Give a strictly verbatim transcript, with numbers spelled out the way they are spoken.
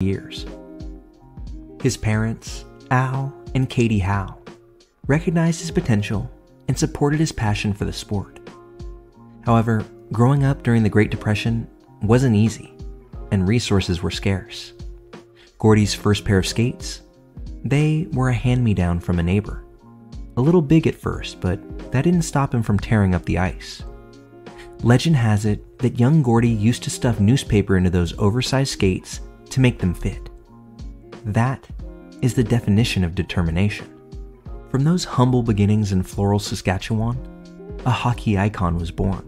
years. His parents, Al and Katie Howe, recognized his potential and supported his passion for the sport. However, growing up during the Great Depression wasn't easy, and resources were scarce. Gordie's first pair of skates, they were a hand-me-down from a neighbor. A little big at first, but that didn't stop him from tearing up the ice. Legend has it that young Gordie used to stuff newspaper into those oversized skates to make them fit. That is the definition of determination. From those humble beginnings in Floral, Saskatchewan, a hockey icon was born.